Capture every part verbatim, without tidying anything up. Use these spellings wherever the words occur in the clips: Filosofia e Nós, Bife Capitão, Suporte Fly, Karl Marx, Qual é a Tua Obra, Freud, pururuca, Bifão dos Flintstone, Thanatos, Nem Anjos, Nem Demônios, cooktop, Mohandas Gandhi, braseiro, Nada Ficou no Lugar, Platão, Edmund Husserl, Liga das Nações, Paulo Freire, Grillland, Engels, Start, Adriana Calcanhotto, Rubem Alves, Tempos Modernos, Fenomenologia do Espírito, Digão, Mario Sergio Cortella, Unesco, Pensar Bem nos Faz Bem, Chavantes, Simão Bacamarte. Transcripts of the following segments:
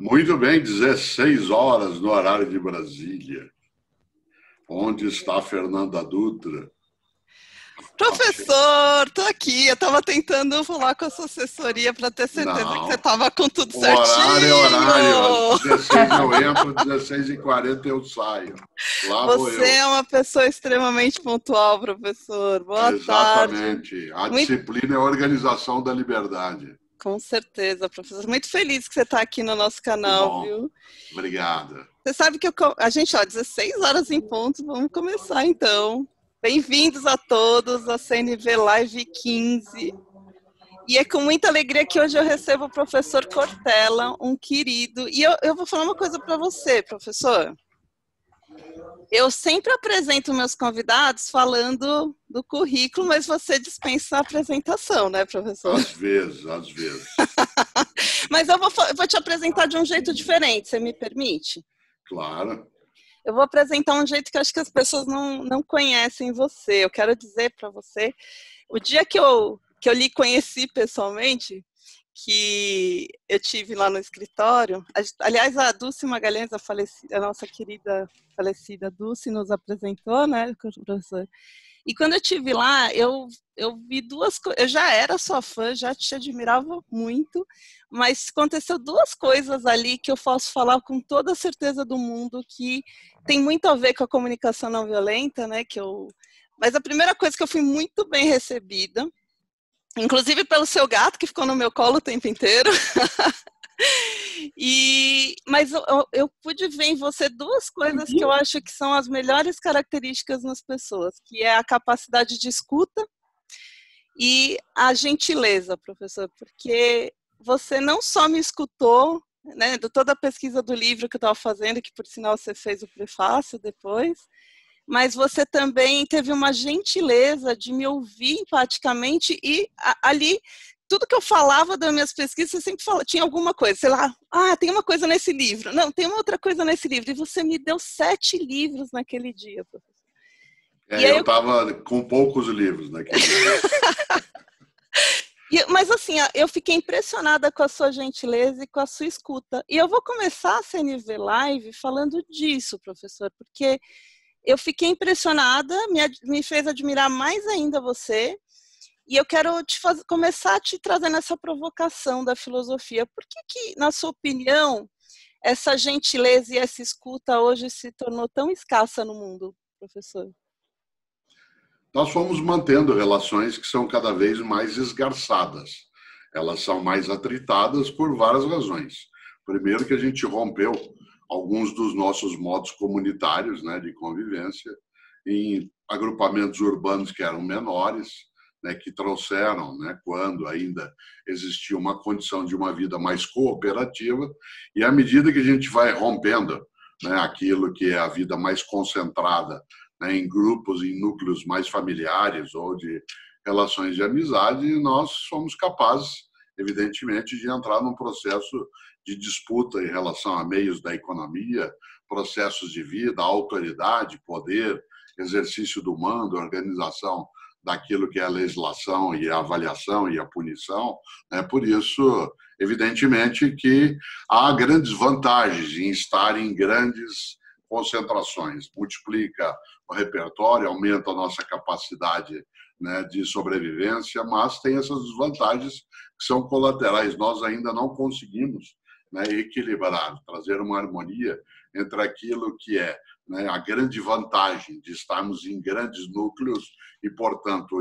Muito bem, dezesseis horas no horário de Brasília. Onde está a Fernanda Dutra? Professor, estou aqui. Eu estava tentando falar com a sua assessoria para ter certeza não. que você estava com tudo o certinho. Horário, horário. Às dezesseis eu entro, dezesseis e quarenta eu saio. Lá você vou eu. É uma pessoa extremamente pontual, professor. Boa Exatamente. tarde. Exatamente. A Muito... disciplina é a organização da liberdade. Com certeza, professor. Muito feliz que você está aqui no nosso canal, Bom, viu? Obrigada. Você sabe que eu, a gente, ó, dezesseis horas em ponto, vamos começar então. Bem-vindos a todos à C N V Live quinze. E é com muita alegria que hoje eu recebo o professor Cortella, um querido. E eu, eu vou falar uma coisa para você, professor. Eu sempre apresento meus convidados falando do currículo, mas você dispensa a apresentação, né, professor? Às vezes, às vezes. Mas eu vou, eu vou te apresentar de um jeito diferente, você me permite? Claro. Eu vou apresentar um jeito que eu acho que as pessoas não, não conhecem você. Eu quero dizer para você, o dia que eu, que eu lhe conheci pessoalmente, que eu tive lá no escritório, aliás, a Dulce Magalhães, a, falecida, a nossa querida falecida Dulce, nos apresentou, né, professor? E quando eu tive lá, eu, eu vi duas coisas. Eu já era sua fã, já te admirava muito, mas aconteceu duas coisas ali que eu posso falar com toda a certeza do mundo que tem muito a ver com a comunicação não violenta, né? Que eu... Mas a primeira coisa que eu fui muito bem recebida, inclusive pelo seu gato, que ficou no meu colo o tempo inteiro. E, mas eu, eu pude ver em você duas coisas que eu acho que são as melhores características nas pessoas, que é a capacidade de escuta e a gentileza, professor, porque você não só me escutou, né, de toda a pesquisa do livro que eu estava fazendo, que por sinal você fez o prefácio depois, mas você também teve uma gentileza de me ouvir empaticamente e a, ali... Tudo que eu falava das minhas pesquisas, você sempre falava, tinha alguma coisa, sei lá, ah, tem uma coisa nesse livro, não, tem uma outra coisa nesse livro, e você me deu sete livros naquele dia, professor. É, eu estava eu... com poucos livros naquele dia. Mas assim, eu fiquei impressionada com a sua gentileza e com a sua escuta. E eu vou começar a C N V Live falando disso, professor, porque eu fiquei impressionada, me, me fez admirar mais ainda você. E eu quero te fazer, começar te trazendo essa provocação da filosofia. Por que que, na sua opinião, essa gentileza e essa escuta hoje se tornou tão escassa no mundo, professor? Nós fomos mantendo relações que são cada vez mais esgarçadas. Elas são mais atritadas por várias razões. Primeiro que a gente rompeu alguns dos nossos modos comunitários, né, de convivência em agrupamentos urbanos que eram menores, né, que trouxeram, né, quando ainda existia uma condição de uma vida mais cooperativa, e à medida que a gente vai rompendo, né, aquilo que é a vida mais concentrada, né, em grupos, em núcleos mais familiares ou de relações de amizade, nós somos capazes, evidentemente, de entrar num processo de disputa em relação a meios da economia, processos de vida, autoridade, poder, exercício do mando, organização daquilo que é a legislação e a avaliação e a punição, né? Por isso, evidentemente, que há grandes vantagens em estar em grandes concentrações. Multiplica o repertório, aumenta a nossa capacidade, né, de sobrevivência, mas tem essas desvantagens que são colaterais. Nós ainda não conseguimos, né, equilibrar, trazer uma harmonia entre aquilo que é, né, a grande vantagem de estarmos em grandes núcleos e, portanto,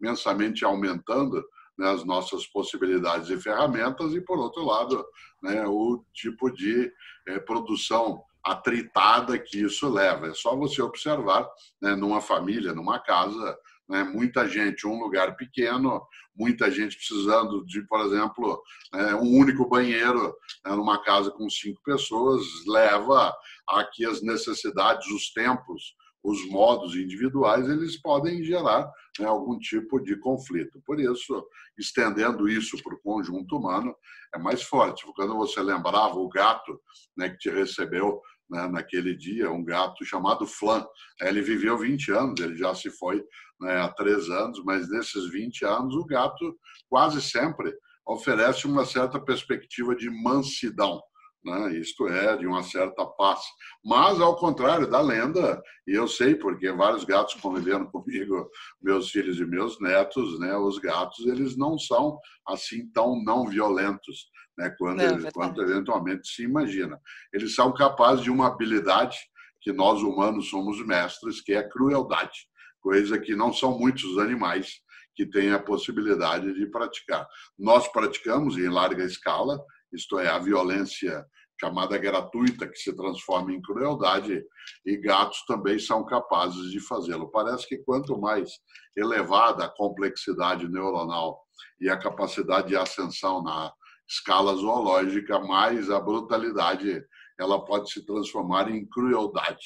imensamente aumentando, né, as nossas possibilidades e ferramentas e, por outro lado, né, o tipo de eh, produção atritada que isso leva. É só você observar, né, numa família, numa casa, né, muita gente, um lugar pequeno, muita gente precisando de, por exemplo, né, um único banheiro, né, numa casa com cinco pessoas, leva a que as necessidades, os tempos, os modos individuais, eles podem gerar, né, algum tipo de conflito. Por isso, estendendo isso para o conjunto humano, é mais forte. Quando você lembrava o gato, né, que te recebeu, né, naquele dia, um gato chamado Flan, ele viveu vinte anos, ele já se foi, né, há três anos, mas nesses vinte anos o gato quase sempre, oferece uma certa perspectiva de mansidão, né? Isto é, de uma certa paz. Mas, ao contrário da lenda, e eu sei porque vários gatos convivendo comigo, meus filhos e meus netos, né? Os gatos, eles não são assim tão não violentos, né? Quando, não, eles, quando eventualmente se imagina. Eles são capazes de uma habilidade que nós humanos somos mestres, que é a crueldade, coisa que não são muitos animais que têm a possibilidade de praticar. Nós praticamos em larga escala, isto é, a violência chamada gratuita, que se transforma em crueldade, e gatos também são capazes de fazê-lo. Parece que quanto mais elevada a complexidade neuronal e a capacidade de ascensão na escala zoológica, mais a brutalidade ela pode se transformar em crueldade.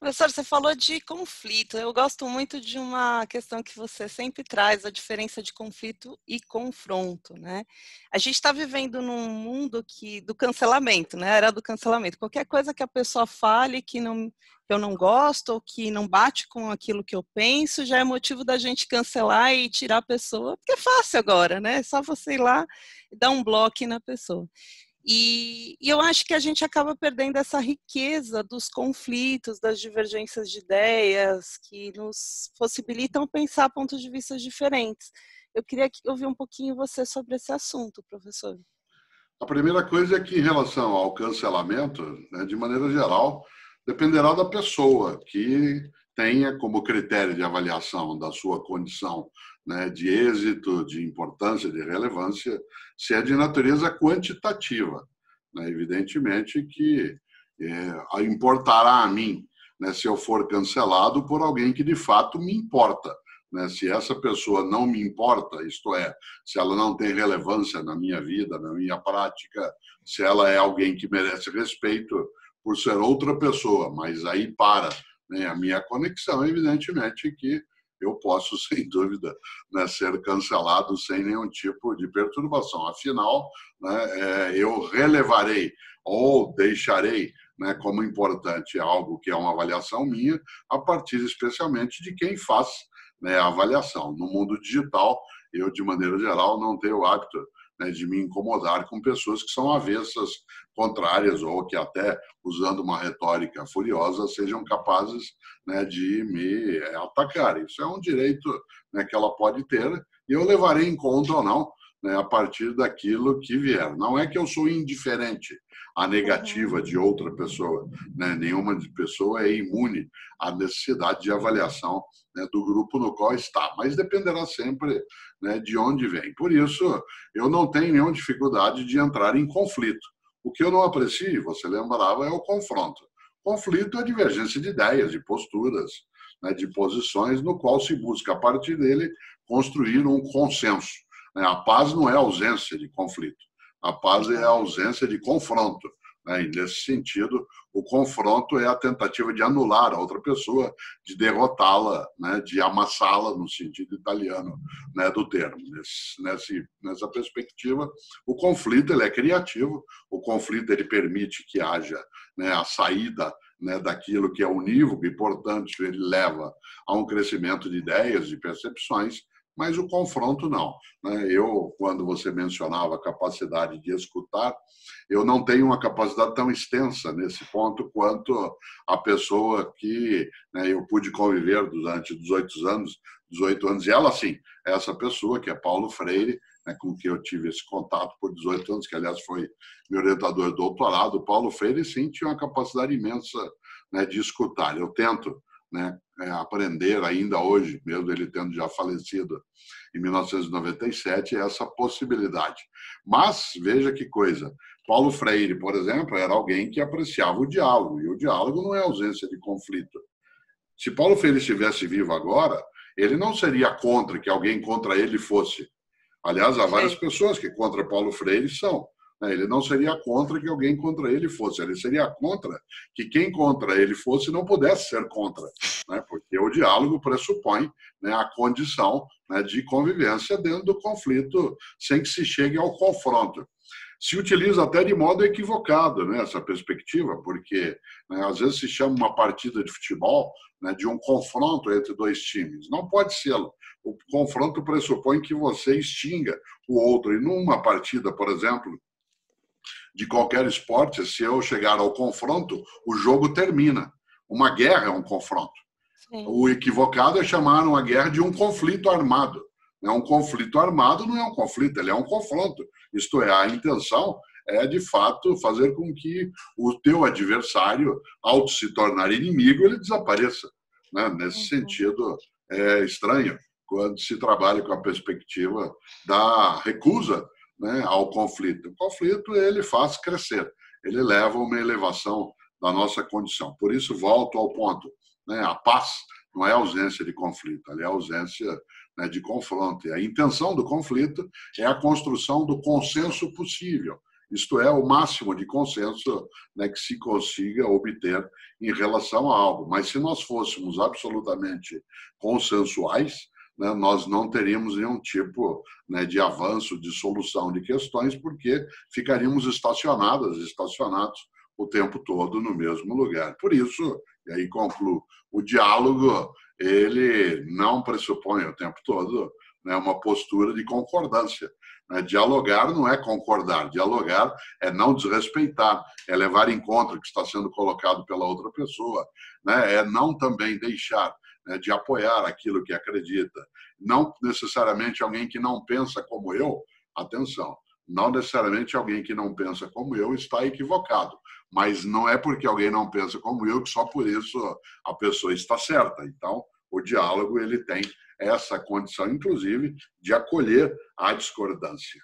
Professor, você falou de conflito. Eu gosto muito de uma questão que você sempre traz, a diferença de conflito e confronto, né? A gente está vivendo num mundo que, do cancelamento, né? Era do cancelamento. Qualquer coisa que a pessoa fale que não, eu não gosto ou que não bate com aquilo que eu penso, já é motivo da gente cancelar e tirar a pessoa, porque é fácil agora, né? É só você ir lá e dar um bloco na pessoa. E, e eu acho que a gente acaba perdendo essa riqueza dos conflitos, das divergências de ideias que nos possibilitam pensar pontos de vista diferentes. Eu queria ouvir um pouquinho você sobre esse assunto, professor. A primeira coisa é que, em relação ao cancelamento, né, de maneira geral, dependerá da pessoa que tenha como critério de avaliação da sua condição, né, de êxito, de importância, de relevância, se é de natureza quantitativa, né? Evidentemente que é, importará a mim, né, se eu for cancelado por alguém que de fato me importa, né? Se essa pessoa não me importa, isto é, se ela não tem relevância na minha vida, na minha prática, se ela é alguém que merece respeito por ser outra pessoa, mas aí para, né, a minha conexão, evidentemente que eu posso, sem dúvida, né, ser cancelado sem nenhum tipo de perturbação. Afinal, né, eu relevarei ou deixarei, né, como importante algo que é uma avaliação minha, a partir especialmente de quem faz, né, a avaliação. No mundo digital, eu, de maneira geral, não tenho o hábito, né, de me incomodar com pessoas que são avessas, contrárias, ou que até, usando uma retórica furiosa, sejam capazes, né, de me atacar. Isso é um direito, né, que ela pode ter, e eu levarei em conta ou não, né, a partir daquilo que vier. Não é que eu sou indiferente à negativa de outra pessoa, né? Nenhuma pessoa é imune à necessidade de avaliação, né, do grupo no qual está, mas dependerá sempre, né, de onde vem. Por isso, eu não tenho nenhuma dificuldade de entrar em conflito. O que eu não aprecio, você lembrava, é o confronto. Conflito é a divergência de ideias, de posturas, né, de posições, no qual se busca, a partir dele, construir um consenso. A paz não é ausência de conflito, a paz é a ausência de confronto. E, nesse sentido, o confronto é a tentativa de anular a outra pessoa, de derrotá-la, de amassá-la, no sentido italiano do termo. Nessa perspectiva, o conflito ele é criativo, o conflito ele permite que haja a saída, né, daquilo que é unívoco e, portanto, ele leva a um crescimento de ideias e percepções, mas o confronto não, né? Eu, quando você mencionava a capacidade de escutar, eu não tenho uma capacidade tão extensa nesse ponto quanto a pessoa que, né, eu pude conviver durante dezoito anos, dezoito anos, e ela sim, essa pessoa que é Paulo Freire, né, com quem eu tive esse contato por dezoito anos, que aliás foi meu orientador de doutorado, Paulo Freire sim tinha uma capacidade imensa, né, de escutar. Eu tento, né, aprender ainda hoje, mesmo ele tendo já falecido em mil novecentos e noventa e sete, essa possibilidade. Mas, veja que coisa, Paulo Freire, por exemplo, era alguém que apreciava o diálogo, e o diálogo não é ausência de conflito. Se Paulo Freire estivesse vivo agora, ele não seria contra que alguém contra ele fosse. Aliás, há várias pessoas que contra Paulo Freire são. Ele não seria contra que alguém contra ele fosse, ele seria contra que quem contra ele fosse não pudesse ser contra, né? Porque o diálogo pressupõe, né, a condição, né, de convivência dentro do conflito, sem que se chegue ao confronto. se utiliza até de modo equivocado, né, essa perspectiva, porque, né, às vezes se chama uma partida de futebol, né, de um confronto entre dois times. Não pode ser. O confronto pressupõe que você extinga o outro. E numa partida, por exemplo, de qualquer esporte, se eu chegar ao confronto, o jogo termina. Uma guerra é um confronto. Sim. O equivocado é chamar uma guerra de um conflito armado. Um conflito armado não é um conflito, ele é um confronto. Isto é, a intenção é, de fato, fazer com que o teu adversário, ao se tornar inimigo, ele desapareça. Né? Nesse uhum. sentido, é estranho quando se trabalha com a perspectiva da recusa, né, ao conflito. O conflito, ele faz crescer, ele leva a uma elevação da nossa condição. Por isso, volto ao ponto, né? A paz não é ausência de conflito, ela é ausência, né, de confronto. E a intenção do conflito é a construção do consenso possível, isto é, o máximo de consenso, né, que se consiga obter em relação a algo. Mas se nós fôssemos absolutamente consensuais, né, nós não teríamos nenhum tipo, né, de avanço, de solução de questões, porque ficaríamos estacionadas, estacionados o tempo todo no mesmo lugar. Por isso, e aí concluo, o diálogo, ele não pressupõe o tempo todo, né, uma postura de concordância. Né? Dialogar não é concordar, dialogar é não desrespeitar, é levar em conta o que está sendo colocado pela outra pessoa, né? É não também deixar, né, de apoiar aquilo que acredita. Não necessariamente alguém que não pensa como eu, atenção, não necessariamente alguém que não pensa como eu está equivocado. Mas não é porque alguém não pensa como eu que só por isso a pessoa está certa. Então, o diálogo, ele tem essa condição, inclusive, de acolher a discordância.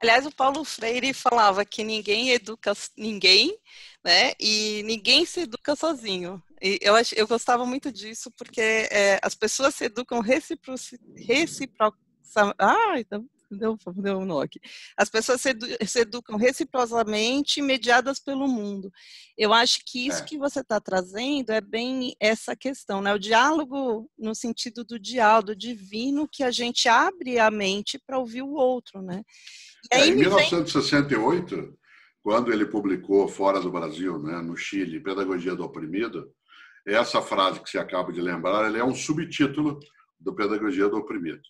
Aliás, o Paulo Freire falava que ninguém educa ninguém, né? E ninguém se educa sozinho. E eu, acho, eu gostava muito disso, porque é, as pessoas se educam recipro... recipro... Ah, então... Deu, deu um nó aqui. As pessoas se, edu se educam reciprocamente, mediadas pelo mundo. Eu acho que isso é. que você está trazendo é bem essa questão, né? O diálogo no sentido do diálogo divino, que a gente abre a mente para ouvir o outro, né? E aí é, em mil novecentos e sessenta e oito, vem... quando ele publicou Fora do Brasil, né, no Chile, Pedagogia do Oprimido, essa frase que você acaba de lembrar, ela é um subtítulo do Pedagogia do Oprimido.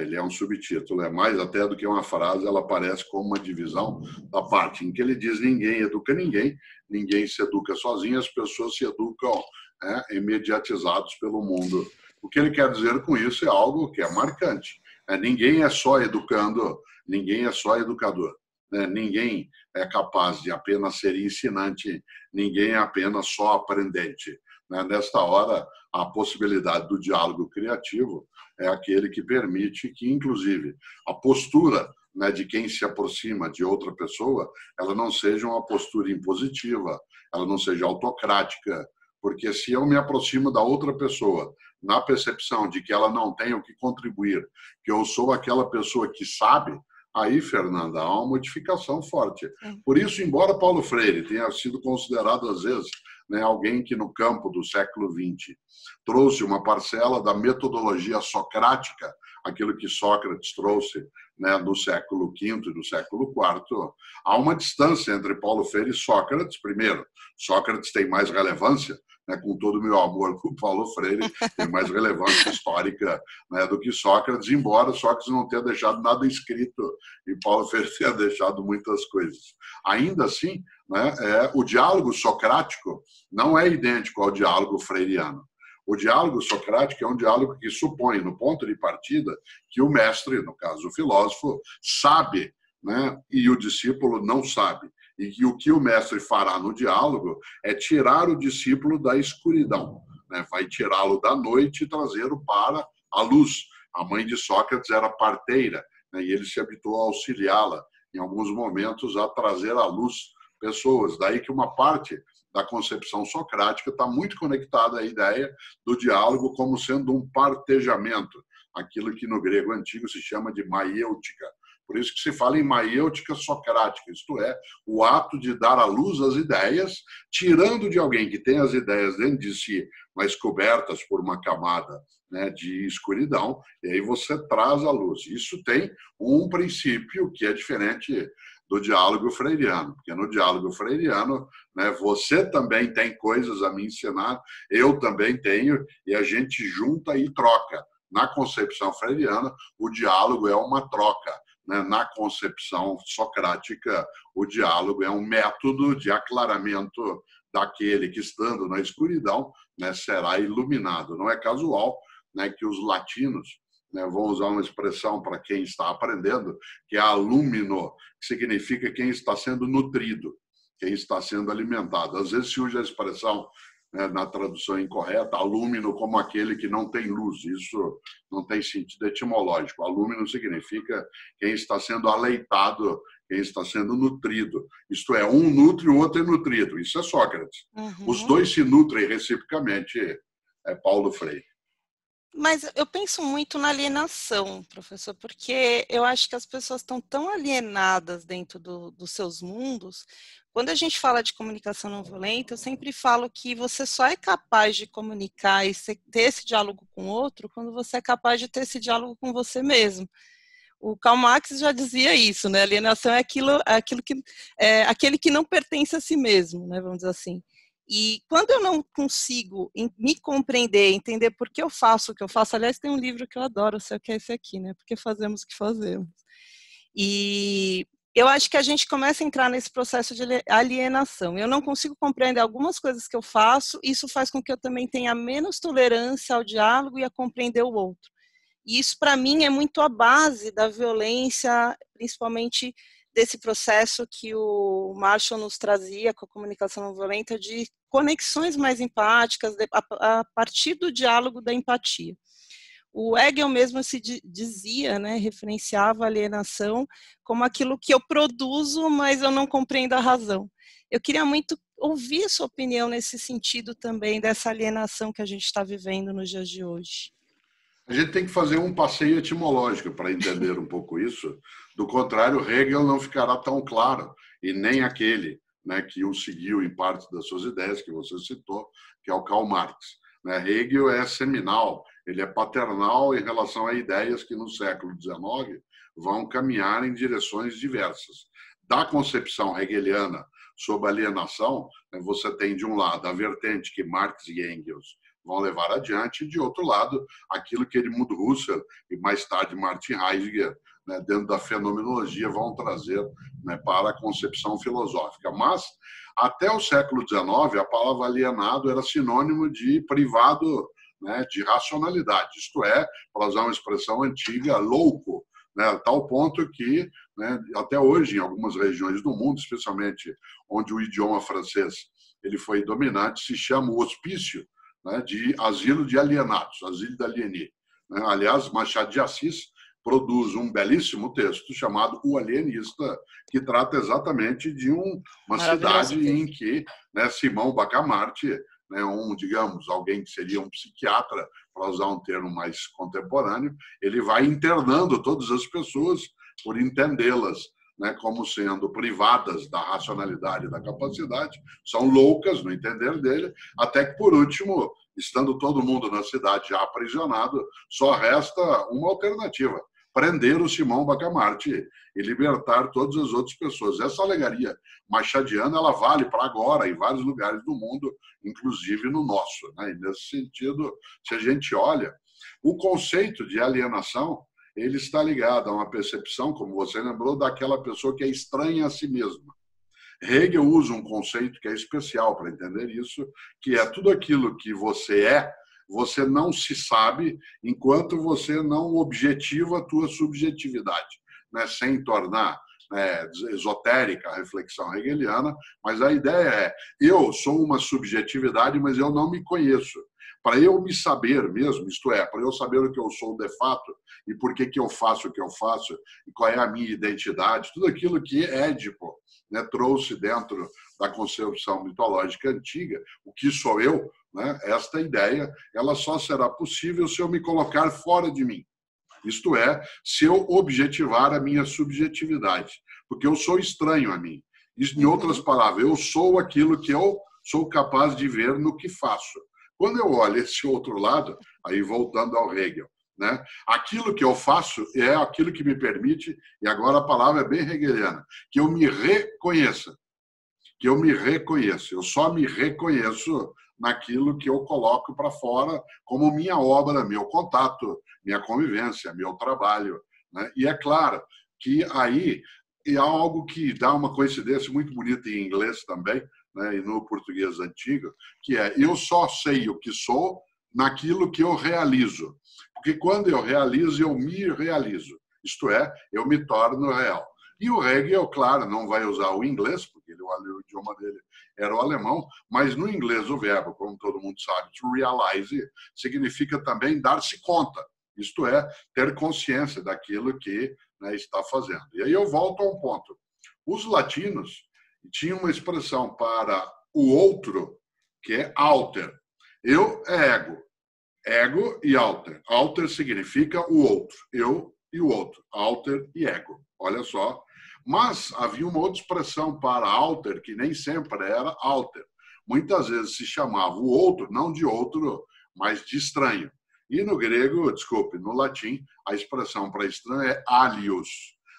Ele é um subtítulo, é mais até do que uma frase, ela aparece como uma divisão da parte em que ele diz: ninguém educa ninguém, ninguém se educa sozinho, as pessoas se educam, né, imediatizadas pelo mundo. O que ele quer dizer com isso é algo que é marcante. É, ninguém é só educando, ninguém é só educador. Né? Ninguém é capaz de apenas ser ensinante, ninguém é apenas só aprendente. Né? Nesta hora, a possibilidade do diálogo criativo é aquele que permite que, inclusive, a postura, né, de quem se aproxima de outra pessoa, ela não seja uma postura impositiva, ela não seja autocrática, porque se eu me aproximo da outra pessoa na percepção de que ela não tem o que contribuir, que eu sou aquela pessoa que sabe, aí, Fernanda, há uma modificação forte. Por isso, embora Paulo Freire tenha sido considerado, às vezes, né, alguém que no campo do século vinte trouxe uma parcela da metodologia socrática, aquilo que Sócrates trouxe, né, do século quinto e do século quarto, há uma distância entre Paulo Freire e Sócrates. Primeiro, Sócrates tem mais relevância, né, com todo o meu amor com Paulo Freire, tem mais relevância histórica, né, do que Sócrates, embora Sócrates não tenha deixado nada escrito e Paulo Freire tenha deixado muitas coisas. Ainda assim, né, é, o diálogo socrático não é idêntico ao diálogo freiriano. O diálogo socrático é um diálogo que supõe, no ponto de partida, que o mestre, no caso o filósofo, sabe, né, e o discípulo não sabe. E que o que o mestre fará no diálogo é tirar o discípulo da escuridão, né? Vai tirá-lo da noite e trazê-lo para a luz. A mãe de Sócrates era parteira, né? E ele se habituou a auxiliá-la, em alguns momentos, a trazer à luz pessoas. Daí que uma parte da concepção socrática está muito conectada à ideia do diálogo como sendo um partejamento, aquilo que no grego antigo se chama de maiêutica. Por isso que se fala em maiêutica socrática, isto é, o ato de dar à luz as ideias, tirando de alguém que tem as ideias dentro de si, mas cobertas por uma camada, né, de escuridão, e aí você traz à luz. Isso tem um princípio que é diferente, do diálogo freiriano, porque no diálogo freiriano, né, você também tem coisas a me ensinar, eu também tenho, e a gente junta e troca. Na concepção freiriana, o diálogo é uma troca. Né? Na concepção socrática, o diálogo é um método de aclaramento daquele que, estando na escuridão, né, será iluminado. Não é casual, né, que os latinos, né, vão usar uma expressão para quem está aprendendo, que é alumino, que significa quem está sendo nutrido, quem está sendo alimentado. Às vezes se usa a expressão, né, na tradução incorreta, alumino como aquele que não tem luz. Isso não tem sentido etimológico. Alumino significa quem está sendo aleitado, quem está sendo nutrido. Isto é, um nutre, o outro é nutrido. Isso é Sócrates. Uhum. Os dois se nutrem reciprocamente, é Paulo Freire. Mas eu penso muito na alienação, professor, porque eu acho que as pessoas estão tão alienadas dentro do, dos seus mundos. Quando a gente fala de comunicação não violenta, eu sempre falo que você só é capaz de comunicar e ter esse diálogo com o outro quando você é capaz de ter esse diálogo com você mesmo. O Karl Marx já dizia isso, né? Alienação é, aquilo, aquilo que, é aquele que não pertence a si mesmo, né? Vamos dizer assim. E quando eu não consigo me compreender, entender por que eu faço o que eu faço, aliás, tem um livro que eu adoro, sei o que é esse aqui, né? Porque fazemos o que fazemos. E eu acho que a gente começa a entrar nesse processo de alienação. Eu não consigo compreender algumas coisas que eu faço, isso faz com que eu também tenha menos tolerância ao diálogo e a compreender o outro. E isso, para mim, é muito a base da violência, principalmente desse processo que o Marshall nos trazia com a comunicação não violenta, de conexões mais empáticas, a partir do diálogo da empatia. O Hegel mesmo se dizia, né, referenciava a alienação como aquilo que eu produzo, mas eu não compreendo a razão. Eu queria muito ouvir a sua opinião nesse sentido também, dessa alienação que a gente está vivendo nos dias de hoje. A gente tem que fazer um passeio etimológico para entender um pouco isso. Do contrário, Hegel não ficará tão claro, e nem aquele, né, que o seguiu em parte das suas ideias, que você citou, que é o Karl Marx. Né, Hegel é seminal, ele é paternal em relação a ideias que no século dezenove vão caminhar em direções diversas. Da concepção hegeliana sobre alienação, né, você tem de um lado a vertente que Marx e Engels vão levar adiante, e de outro lado, aquilo que Edmund Husserl e mais tarde Martin Heidegger, né, dentro da fenomenologia, vão trazer, né, para a concepção filosófica. Mas, até o século dezenove, a palavra alienado era sinônimo de privado, né, de racionalidade, isto é, para usar uma expressão antiga, louco, né, a tal ponto que, né, até hoje, em algumas regiões do mundo, especialmente onde o idioma francês ele foi dominante, se chama o hospício, né, de asilo de alienados, asilo de alieni. Né? Aliás, Machado de Assis produz um belíssimo texto chamado O Alienista, que trata exatamente de um, uma cidade em que, né, Simão Bacamarte, né, um, digamos, alguém que seria um psiquiatra, para usar um termo mais contemporâneo, ele vai internando todas as pessoas por entendê-las, né, como sendo privadas da racionalidade e da capacidade, são loucas no entender dele, até que, por último, estando todo mundo na cidade já aprisionado, só resta uma alternativa, prender o Simão Bacamarte e libertar todas as outras pessoas. Essa alegoria machadiana ela vale para agora em vários lugares do mundo, inclusive no nosso. Né? E nesse sentido, se a gente olha, o conceito de alienação ele está ligado a uma percepção, como você lembrou, daquela pessoa que é estranha a si mesma. Hegel usa um conceito que é especial para entender isso, que é tudo aquilo que você é, você não se sabe enquanto você não objetiva a tua subjetividade, né? Sem tornar, né, esotérica a reflexão hegeliana, mas a ideia é, eu sou uma subjetividade, mas eu não me conheço. Para eu me saber mesmo, isto é, para eu saber o que eu sou de fato e por que que eu faço o que eu faço e qual é a minha identidade, tudo aquilo que Édipo, né, trouxe dentro da concepção mitológica antiga, o que sou eu, né, esta ideia, ela só será possível se eu me colocar fora de mim. Isto é, se eu objetivar a minha subjetividade, porque eu sou estranho a mim. Em outras palavras, eu sou aquilo que eu sou capaz de ver no que faço. Quando eu olho esse outro lado, aí voltando ao Hegel, Né? Aquilo que eu faço é aquilo que me permite, e agora a palavra é bem hegeliana, que eu me reconheça, que eu me reconheça. Eu só me reconheço naquilo que eu coloco para fora como minha obra, meu contato, minha convivência, meu trabalho. Né? E é claro que aí é algo que dá uma coincidência muito bonita em inglês também, né? E no português antigo, que é eu só sei o que sou naquilo que eu realizo. Porque quando eu realizo, eu me realizo. Isto é, eu me torno real. E o Hegel, claro, não vai usar o inglês, porque ele, o idioma dele era o alemão, mas no inglês o verbo, como todo mundo sabe, to realize, significa também dar-se conta. Isto é, ter consciência daquilo que, né, está fazendo. E aí eu volto a um ponto. Os latinos tinham uma expressão para o outro, que é alter. Eu é ego. Ego e alter. Alter significa o outro. Eu e o outro. Alter e ego. Olha só. Mas havia uma outra expressão para alter, que nem sempre era alter. Muitas vezes se chamava o outro, não de outro, mas de estranho. E no grego, desculpe, no latim, a expressão para estranho é alius.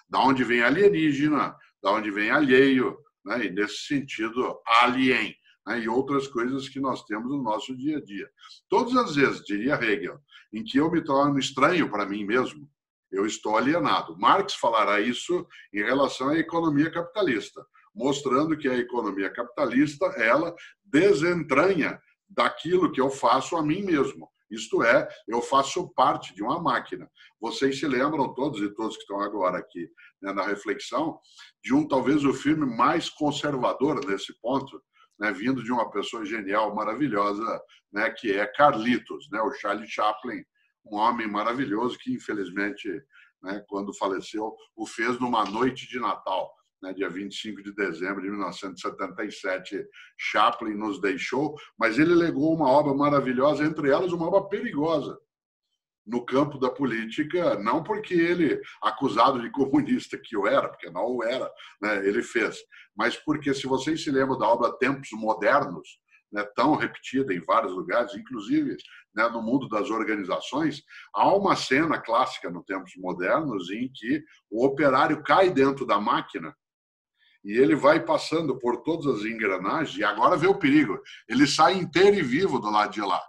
Da onde vem alienígena, da onde vem alheio, né? E nesse sentido, alien. E outras coisas que nós temos no nosso dia a dia. Todas as vezes, diria Hegel, em que eu me torno estranho para mim mesmo, eu estou alienado. Marx falará isso em relação à economia capitalista, mostrando que a economia capitalista, ela desentranha daquilo que eu faço a mim mesmo. Isto é, eu faço parte de uma máquina. Vocês se lembram, todos e todos que estão agora aqui, né, na reflexão, de um, talvez, o filme mais conservador nesse ponto, né, vindo de uma pessoa genial, maravilhosa, né, que é Carlitos, né, o Charlie Chaplin, um homem maravilhoso que, infelizmente, né, quando faleceu, o fez numa noite de Natal, né, dia vinte e cinco de dezembro de mil novecentos e setenta e sete. Chaplin nos deixou, mas ele legou uma obra maravilhosa, entre elas uma obra perigosa no campo da política, não porque ele, acusado de comunista que o era, porque não o era, né, ele fez, mas porque, se vocês se lembram da obra Tempos Modernos, né, tão repetida em vários lugares, inclusive, né, no mundo das organizações, há uma cena clássica no Tempos Modernos em que o operário cai dentro da máquina e ele vai passando por todas as engrenagens e agora vê o perigo. Ele sai inteiro e vivo do lado de lá.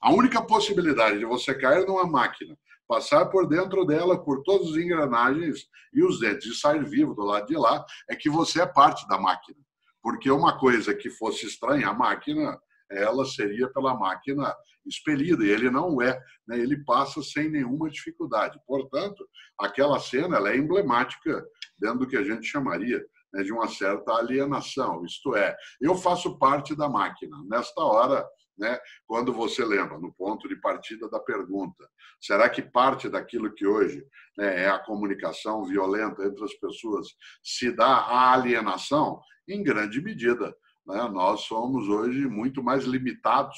A única possibilidade de você cair numa máquina, passar por dentro dela, por todas as engrenagens e os dentes, e sair vivo do lado de lá, é que você é parte da máquina. Porque uma coisa que fosse estranha à máquina, ela seria pela máquina expelida, e ele não é, né? Ele passa sem nenhuma dificuldade. Portanto, aquela cena, ela é emblemática dentro do que a gente chamaria, né, de uma certa alienação. Isto é, eu faço parte da máquina. Nesta hora, né, quando você lembra, no ponto de partida da pergunta, será que parte daquilo que hoje, né, é a comunicação violenta entre as pessoas se dá à alienação? Em grande medida, né? Nós somos hoje muito mais limitados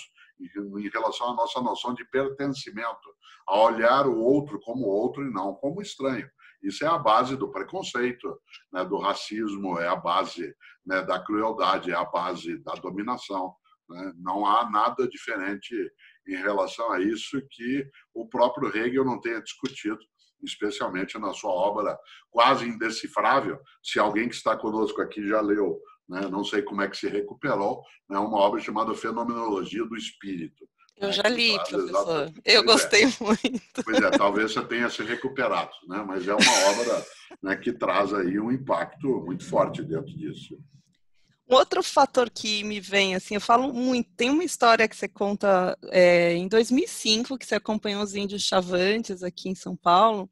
em relação à nossa noção de pertencimento, a olhar o outro como outro e não como estranho. Isso é a base do preconceito, né, do racismo, é a base, né, da crueldade, é a base da dominação. Não há nada diferente em relação a isso que o próprio Hegel não tenha discutido, especialmente na sua obra quase indecifrável. Se alguém que está conosco aqui já leu, né, não sei como é que se recuperou, né, uma obra chamada Fenomenologia do Espírito. Eu já li, professor. Eu gostei muito. Pois é, talvez você tenha se recuperado, né, mas é uma obra, né, que traz aí um impacto muito forte dentro disso. Um outro fator que me vem, assim, eu falo muito, tem uma história que você conta é, em dois mil e cinco, que você acompanhou os índios Chavantes aqui em São Paulo,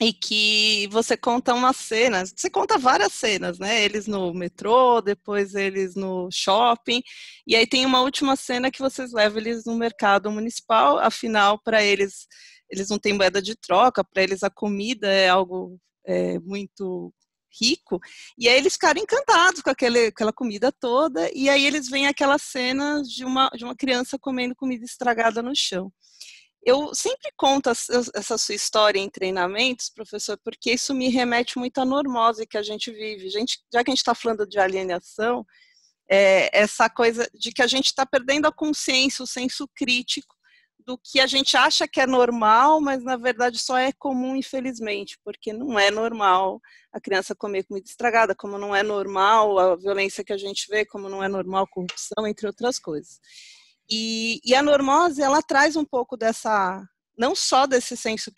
e que você conta uma cena, você conta várias cenas, né? Eles no metrô, depois eles no shopping, e aí tem uma última cena que vocês levam eles no mercado municipal, afinal, para eles, eles não têm moeda de troca, para eles a comida é algo é, muito... rico, e aí eles ficaram encantados com aquele, aquela comida toda, e aí eles veem aquela cena de uma, de uma criança comendo comida estragada no chão. Eu sempre conto essa sua história em treinamentos, professor, porque isso me remete muito à normose que a gente vive. Gente, já que a gente está falando de alienação, é, essa coisa de que a gente está perdendo a consciência, o senso crítico do que a gente acha que é normal, mas na verdade só é comum, infelizmente, porque não é normal a criança comer comida estragada, como não é normal a violência que a gente vê, como não é normal a corrupção, entre outras coisas. E, e a normose, ela traz um pouco dessa, não só desse senso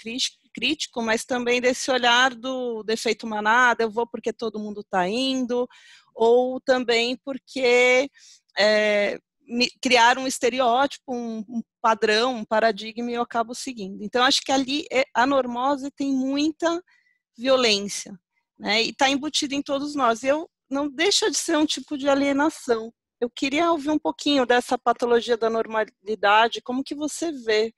crítico, mas também desse olhar do defeito manada, eu vou porque todo mundo está indo, ou também porque... É, criar um estereótipo, um padrão, um paradigma e eu acabo seguindo. Então, acho que ali a normose tem muita violência, né? E está embutida em todos nós. Eu não deixa de ser um tipo de alienação. Eu queria ouvir um pouquinho dessa patologia da normalidade, como que você vê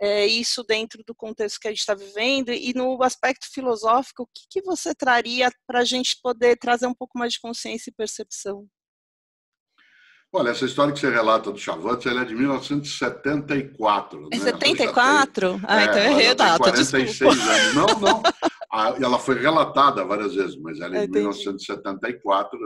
é, isso dentro do contexto que a gente está vivendo e no aspecto filosófico, o que, que você traria para a gente poder trazer um pouco mais de consciência e percepção? Olha, essa história que você relata do Chavantes, ela é de mil novecentos e setenta e quatro. É, né? setenta e quatro? Tem, ah, é, então eu errei o data, desculpa. Anos. Não, não. Ela foi relatada várias vezes, mas ela é de mil novecentos e setenta e quatro.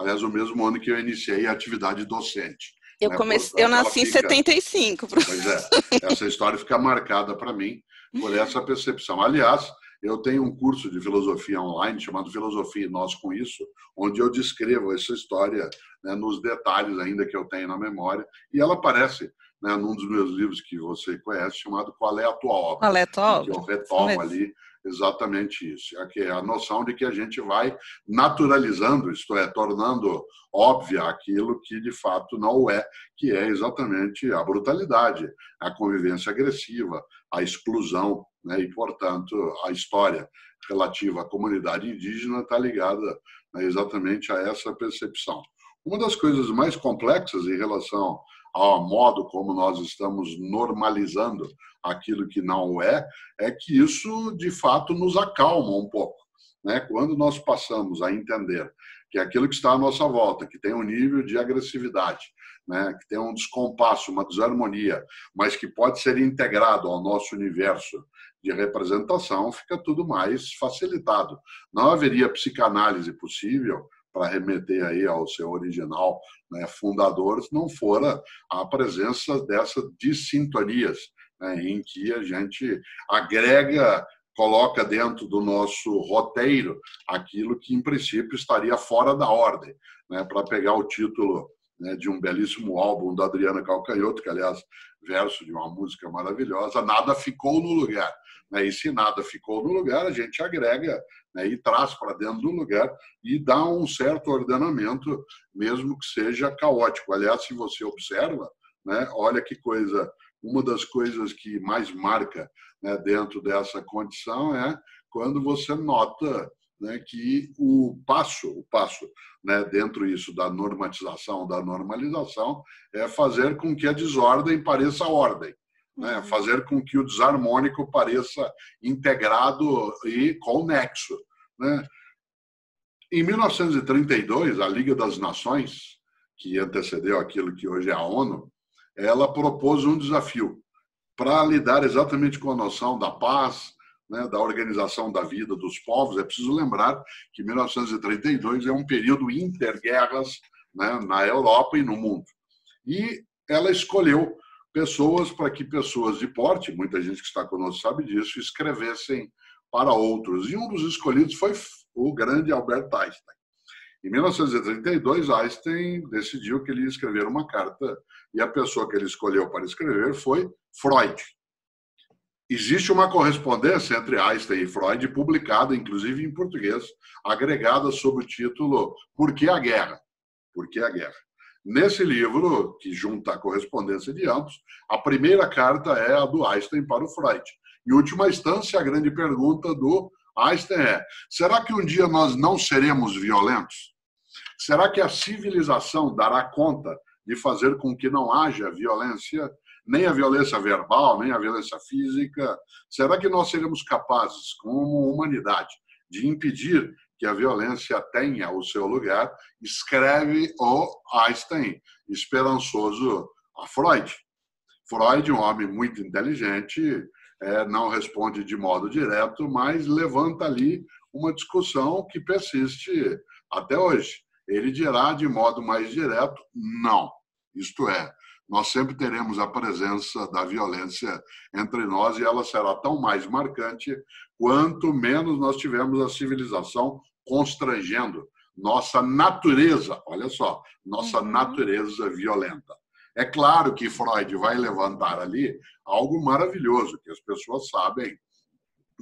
Aliás, o mesmo ano que eu iniciei a atividade docente. Eu, né? comecei, Portanto, eu nasci fica... em setenta e cinco. Pois é, essa história fica marcada para mim por essa percepção. Aliás, eu tenho um curso de filosofia online chamado Filosofia e Nós com Isso, onde eu descrevo essa história, né, nos detalhes ainda que eu tenho na memória. E ela aparece, né, num dos meus livros que você conhece, chamado Qual é a Tua Obra? Qual é a Tua Obra? Que eu retomo ali exatamente isso. É a noção de que a gente vai naturalizando, isto é, tornando óbvia aquilo que de fato não é, que é exatamente a brutalidade, a convivência agressiva, a exclusão, né? E, portanto, a história relativa à comunidade indígena está ligada, né, exatamente a essa percepção. Uma das coisas mais complexas em relação ao modo como nós estamos normalizando aquilo que não é, é que isso, de fato, nos acalma um pouco, né? Quando nós passamos a entender que aquilo que está à nossa volta, que tem um nível de agressividade, né, que tem um descompasso, uma desarmonia, mas que pode ser integrado ao nosso universo de representação, fica tudo mais facilitado. Não haveria psicanálise possível para remeter aí ao seu original, né, fundador, se não fora a presença dessas dissintonias, né, em que a gente agrega, coloca dentro do nosso roteiro aquilo que, em princípio, estaria fora da ordem, né, para pegar o título, né, de um belíssimo álbum da Adriana Calcanhotto, que, aliás, verso de uma música maravilhosa, Nada Ficou no Lugar. Né? E se nada ficou no lugar, a gente agrega, né, e traz para dentro do lugar e dá um certo ordenamento, mesmo que seja caótico. Aliás, se você observa, né, olha que coisa... Uma das coisas que mais marca, né, dentro dessa condição é quando você nota, né, que o passo, o passo, né, dentro isso da normatização, da normalização, é fazer com que a desordem pareça ordem, né, fazer com que o desarmônico pareça integrado e conexo, né? Em mil novecentos e trinta e dois, a Liga das Nações, que antecedeu aquilo que hoje é a ONU, ela propôs um desafio para lidar exatamente com a noção da paz, né, da organização da vida dos povos. É preciso lembrar que mil novecentos e trinta e dois é um período interguerras, né, na Europa e no mundo. E ela escolheu pessoas para que pessoas de porte, muita gente que está conosco sabe disso, escrevessem para outros. E um dos escolhidos foi o grande Albert Einstein. Em mil novecentos e trinta e dois, Einstein decidiu que ele ia escrever uma carta e a pessoa que ele escolheu para escrever foi Freud. Existe uma correspondência entre Einstein e Freud, publicada, inclusive, em português, agregada sob o título Por que a Guerra? Por que a Guerra? Nesse livro, que junta a correspondência de ambos, a primeira carta é a do Einstein para o Freud. Em última instância, a grande pergunta do Einstein é: será que um dia nós não seremos violentos? Será que a civilização dará conta de fazer com que não haja violência, nem a violência verbal, nem a violência física? Será que nós seremos capazes, como humanidade, de impedir que a violência tenha o seu lugar? Escreve o Einstein, esperançoso, a Freud. Freud, um homem muito inteligente, É, não responde de modo direto, mas levanta ali uma discussão que persiste até hoje. Ele dirá de modo mais direto, não. Isto é, nós sempre teremos a presença da violência entre nós e ela será tão mais marcante quanto menos nós tivermos a civilização constrangendo nossa natureza, olha só, nossa natureza violenta. É claro que Freud vai levantar ali algo maravilhoso, que as pessoas sabem,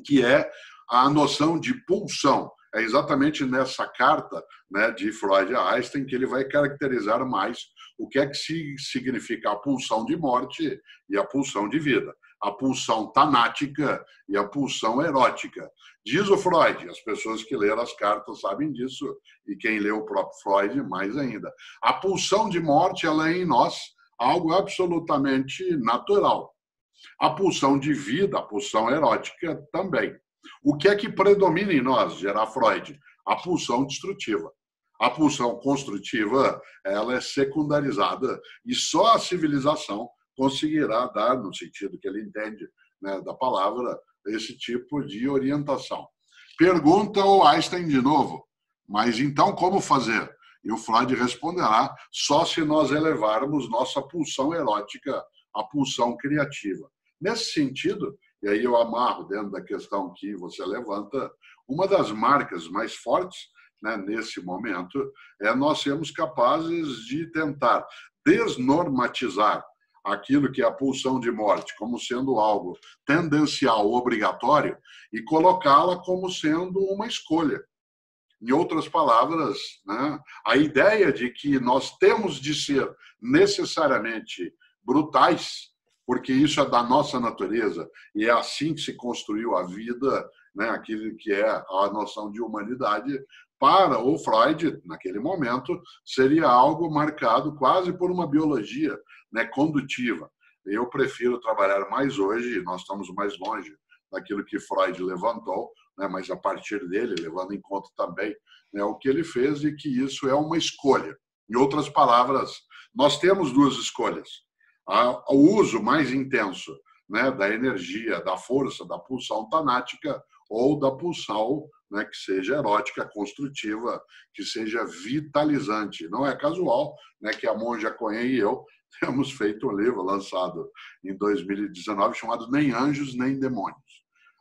que é a noção de pulsão. É exatamente nessa carta, né, de Freud a Einstein que ele vai caracterizar mais o que é que significa a pulsão de morte e a pulsão de vida, a pulsão tanática e a pulsão erótica. Diz o Freud, as pessoas que leram as cartas sabem disso, e quem leu o próprio Freud mais ainda. A pulsão de morte, ela é em nós algo absolutamente natural. A pulsão de vida, a pulsão erótica também. O que é que predomina em nós, gerar Freud? A pulsão destrutiva. A pulsão construtiva, ela é secundarizada e só a civilização conseguirá dar, no sentido que ele entende, né, da palavra, esse tipo de orientação. Pergunta o Einstein de novo, mas então como fazer? E o Freud responderá, só se nós elevarmos nossa pulsão erótica à pulsão criativa. Nesse sentido, e aí eu amarro dentro da questão que você levanta, uma das marcas mais fortes, né, nesse momento é nós sermos capazes de tentar desnormatizar aquilo que é a pulsão de morte como sendo algo tendencial, obrigatório, e colocá-la como sendo uma escolha. Em outras palavras, né, a ideia de que nós temos de ser necessariamente brutais, porque isso é da nossa natureza, e é assim que se construiu a vida, né, aquilo que é a noção de humanidade, para o Freud, naquele momento, seria algo marcado quase por uma biologia, né, condutiva. Eu prefiro trabalhar mais hoje, nós estamos mais longe daquilo que Freud levantou, né, mas a partir dele, levando em conta também, né, o que ele fez, e que isso é uma escolha. Em outras palavras, nós temos duas escolhas. O uso mais intenso, né, da energia, da força, da pulsão tanática ou da pulsão, né, que seja erótica, construtiva, que seja vitalizante. Não é casual, né, que a Monja Cohen e eu temos feito um livro lançado em dois mil e dezenove chamado Nem Anjos, Nem Demônios.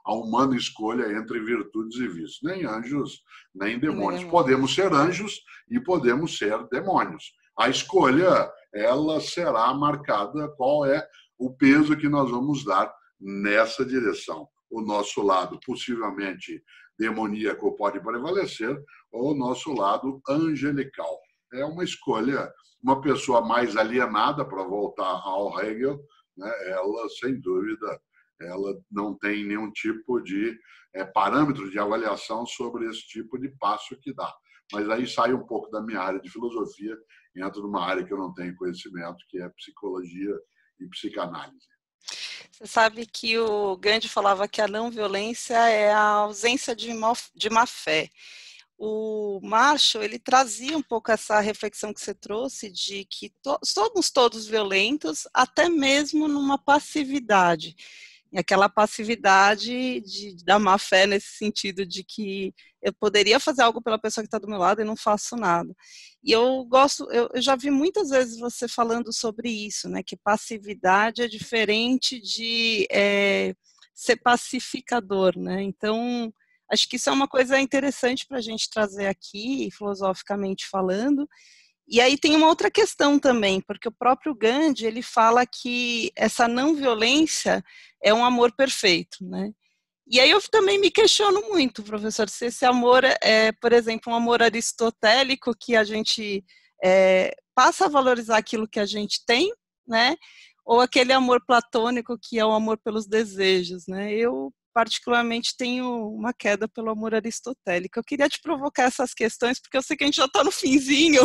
A humana escolha entre virtudes e vícios. Nem anjos, nem demônios. Nem. Podemos ser anjos e podemos ser demônios. A escolha, ela será marcada, qual é o peso que nós vamos dar nessa direção. O nosso lado, possivelmente, demoníaco pode prevalecer, ou o nosso lado angelical. É uma escolha. Uma pessoa mais alienada, para voltar ao Hegel, né, ela, sem dúvida, ela não tem nenhum tipo de é, parâmetro de avaliação sobre esse tipo de passo que dá. Mas aí sai um pouco da minha área de filosofia, entro numa área que eu não tenho conhecimento, que é psicologia e psicanálise. Você sabe que o Gandhi falava que a não violência é a ausência de má, de má fé. O Marshall, ele trazia um pouco essa reflexão que você trouxe, de que to, somos todos violentos, até mesmo numa passividade. E aquela passividade de, da má fé, nesse sentido de que eu poderia fazer algo pela pessoa que está do meu lado e não faço nada. E eu gosto, eu, eu já vi muitas vezes você falando sobre isso, né? Que passividade é diferente de é, ser pacificador, né? Então, acho que isso é uma coisa interessante para a gente trazer aqui, filosoficamente falando. E aí tem uma outra questão também, porque o próprio Gandhi, ele fala que essa não violência é um amor perfeito, né? E aí eu também me questiono muito, professor, se esse amor é, por exemplo, um amor aristotélico, que a gente é, passa a valorizar aquilo que a gente tem, né? Ou aquele amor platônico, que é o amor pelos desejos, né? Eu, particularmente, tenho uma queda pelo amor aristotélico. Eu queria te provocar essas questões, porque eu sei que a gente já está no finzinho.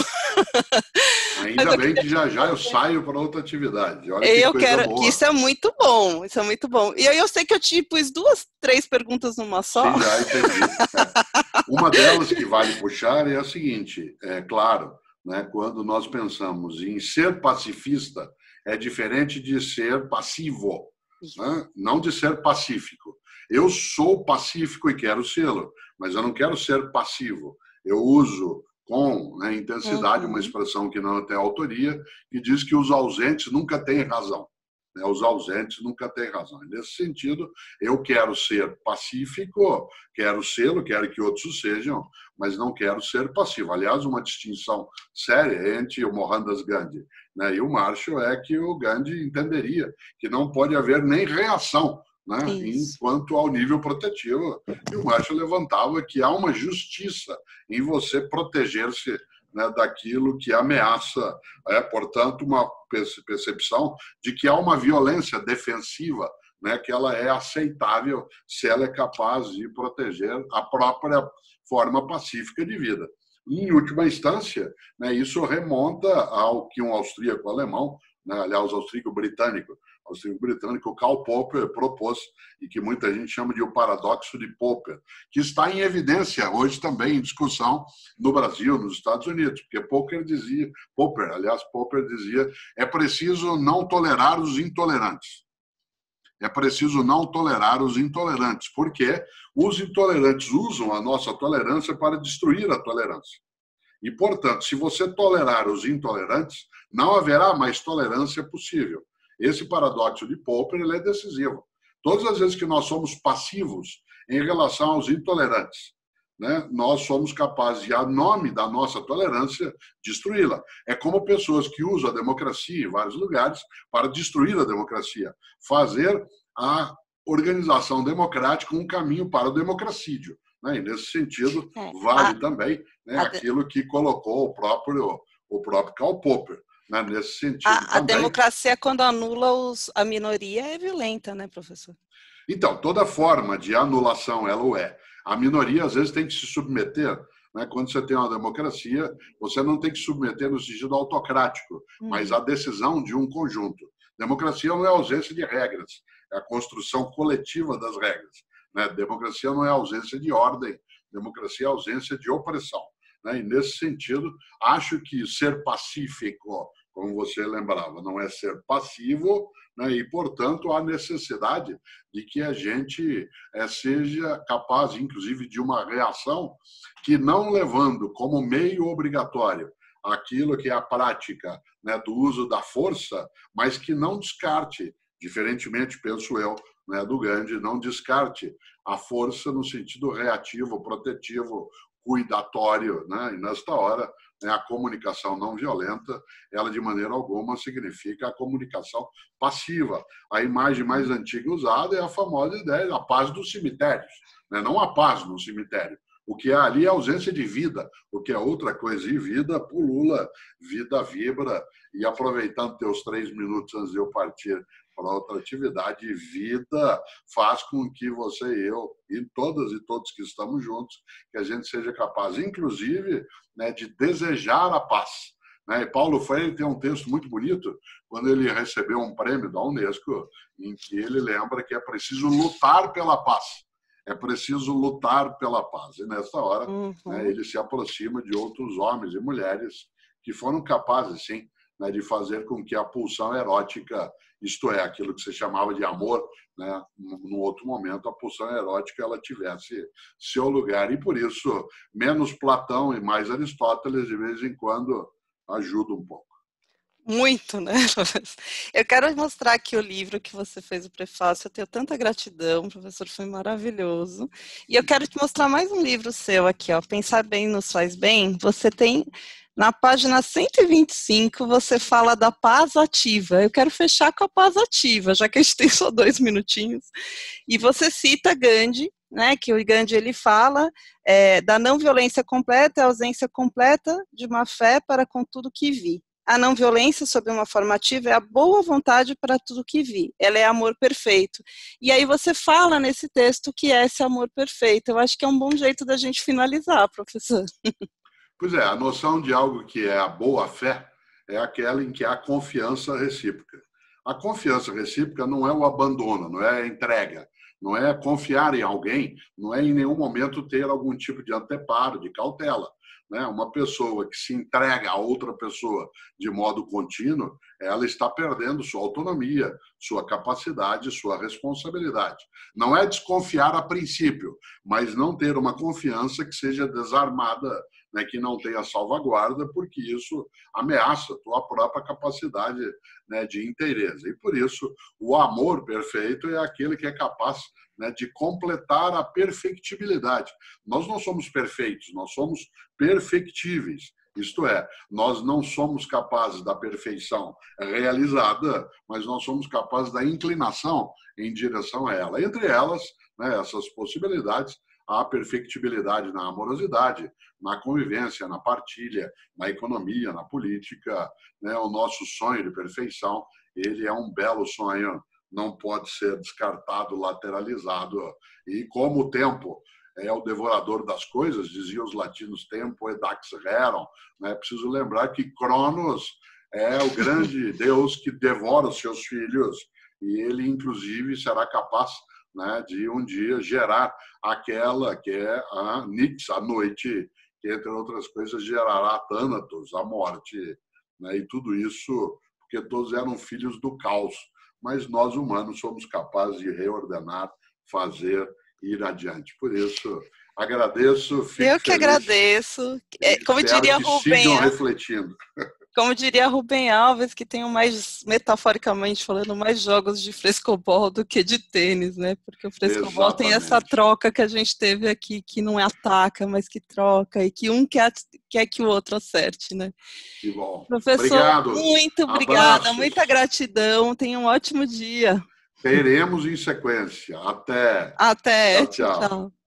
Ainda bem que já já eu saio para outra atividade. Olha que coisa boa. Eu quero, que isso é muito bom, isso é muito bom. E aí eu sei que eu te pus duas, três perguntas numa só. Sim, já entendi. Uma delas que vale puxar é a seguinte, é claro, né, quando nós pensamos em ser pacifista, é diferente de ser passivo, né? Não de ser pacífico. Eu sou pacífico e quero sê-lo, mas eu não quero ser passivo. Eu uso com, né, intensidade, uma expressão que não tem autoria, que diz que os ausentes nunca têm razão. Né? Os ausentes nunca têm razão. E nesse sentido, eu quero ser pacífico, quero ser, quero que outros sejam, mas não quero ser passivo. Aliás, uma distinção séria entre o Mohandas Gandhi, né, e o Marshall é que o Gandhi entenderia que não pode haver nem reação, né, enquanto ao nível protetivo. E o Marshall levantava que há uma justiça em você proteger-se, né, daquilo que ameaça. É, portanto, uma percepção de que há uma violência defensiva, né, que ela é aceitável se ela é capaz de proteger a própria forma pacífica de vida. Em última instância, né, isso remonta ao que um austríaco-alemão, né, aliás, austríaco-britânico, o britânico Karl Popper propôs, e que muita gente chama de o paradoxo de Popper, que está em evidência hoje também, em discussão no Brasil, nos Estados Unidos, porque Popper dizia, Popper, aliás, Popper dizia, é preciso não tolerar os intolerantes. É preciso não tolerar os intolerantes, porque os intolerantes usam a nossa tolerância para destruir a tolerância. E, portanto, se você tolerar os intolerantes, não haverá mais tolerância possível. Esse paradoxo de Popper, ele é decisivo. Todas as vezes que nós somos passivos em relação aos intolerantes, né, nós somos capazes de, a nome da nossa tolerância, destruí-la. É como pessoas que usam a democracia em vários lugares para destruir a democracia. Fazer a organização democrática um caminho para o democracídio. Né? E, nesse sentido, é, vale a... também, né, a... aquilo que colocou o próprio, o próprio Karl Popper. Né, nesse sentido, a, a democracia, quando anula os, a minoria, é violenta, né, professor? Então, toda forma de anulação, ela o é. A minoria, às vezes, tem que se submeter. Né? Quando você tem uma democracia, você não tem que se submeter no sentido autocrático, hum. mas a decisão de um conjunto. Democracia não é ausência de regras, é a construção coletiva das regras. Né? Democracia não é ausência de ordem, democracia é ausência de opressão. Né? E, nesse sentido, acho que ser pacífico, como você lembrava, não é ser passivo, né? E, portanto, há necessidade de que a gente é, seja capaz, inclusive, de uma reação que, não levando como meio obrigatório aquilo que é a prática, né, do uso da força, mas que não descarte, diferentemente, penso eu, né, do Gandhi, não descarte a força no sentido reativo, protetivo, cuidatório, né? E nesta hora, né, a comunicação não violenta, ela de maneira alguma significa a comunicação passiva. A imagem mais antiga usada é a famosa ideia da paz dos cemitérios, né? Não a paz no cemitério. O que é ali é ausência de vida, o que é outra coisa. E vida pulula, vida vibra. E aproveitando teus três minutos antes de eu partir para outra atividade, vida faz com que você e eu, e todas e todos que estamos juntos, que a gente seja capaz, inclusive, né, de desejar a paz. Né? E Paulo Freire tem um texto muito bonito, quando ele recebeu um prêmio da Unesco, em que ele lembra que é preciso lutar pela paz. É preciso lutar pela paz. E, nessa hora, uhum. né, ele se aproxima de outros homens e mulheres que foram capazes, sim, né, de fazer com que a pulsão erótica, isto é, aquilo que você chamava de amor, né, num outro momento, a pulsão erótica, ela tivesse seu lugar. E, por isso, menos Platão e mais Aristóteles, de vez em quando, ajuda um pouco. Muito, né? Eu quero mostrar aqui o livro que você fez o prefácio. Eu tenho tanta gratidão, professor, foi maravilhoso. E eu quero te mostrar mais um livro seu aqui, ó. Pensar Bem Nos Faz Bem. Você tem, na página cento e vinte e cinco, você fala da paz ativa. Eu quero fechar com a paz ativa, já que a gente tem só dois minutinhos. E você cita Gandhi, né, que o Gandhi ele fala é, da não violência completa, a ausência completa de má fé para com tudo que vi. A não violência, sob uma forma ativa, é a boa vontade para tudo que vi. Ela é amor perfeito. E aí você fala nesse texto que é esse amor perfeito. Eu acho que é um bom jeito da gente finalizar, professor. Pois é, a noção de algo que é a boa fé é aquela em que há confiança recíproca. A confiança recíproca não é o abandono, não é a entrega. Não é confiar em alguém, não é em nenhum momento ter algum tipo de anteparo, de cautela. Né? Uma pessoa que se entrega a outra pessoa de modo contínuo, ela está perdendo sua autonomia, sua capacidade, sua responsabilidade. Não é desconfiar a princípio, mas não ter uma confiança que seja desarmada, né, que não tenha salvaguarda, porque isso ameaça a tua própria capacidade, né, de inteireza. E por isso o amor perfeito é aquele que é capaz, né, de completar a perfectibilidade. Nós não somos perfeitos, nós somos perfectíveis. Isto é, nós não somos capazes da perfeição realizada, mas nós somos capazes da inclinação em direção a ela. Entre elas, né, essas possibilidades, a perfectibilidade na amorosidade, na convivência, na partilha, na economia, na política, né, o nosso sonho de perfeição, ele é um belo sonho, não pode ser descartado, lateralizado. E como o tempo é o devorador das coisas, diziam os latinos, tempo edax rerum, né? Preciso lembrar que Cronos é o grande deus que devora os seus filhos, e ele, inclusive, será capaz, né, de um dia gerar aquela que é a Nix, a noite, que, entre outras coisas, gerará Thanatos, a morte, né? E tudo isso porque todos eram filhos do caos, mas nós, humanos, somos capazes de reordenar, fazer ir adiante. Por isso, agradeço. Eu que agradeço. Como diria Rubem, refletindo. Como diria Rubem Alves, que tenho mais, metaforicamente falando, mais jogos de frescobol do que de tênis, né? Porque o frescobol Exatamente. Tem essa troca que a gente teve aqui, que não ataca, mas que troca, e que um quer, quer que o outro acerte, né? Que bom. Professor, obrigado. Muito obrigada, Abraços. Muita gratidão, tenha um ótimo dia. Teremos em sequência. Até. Até. Tchau, tchau. tchau.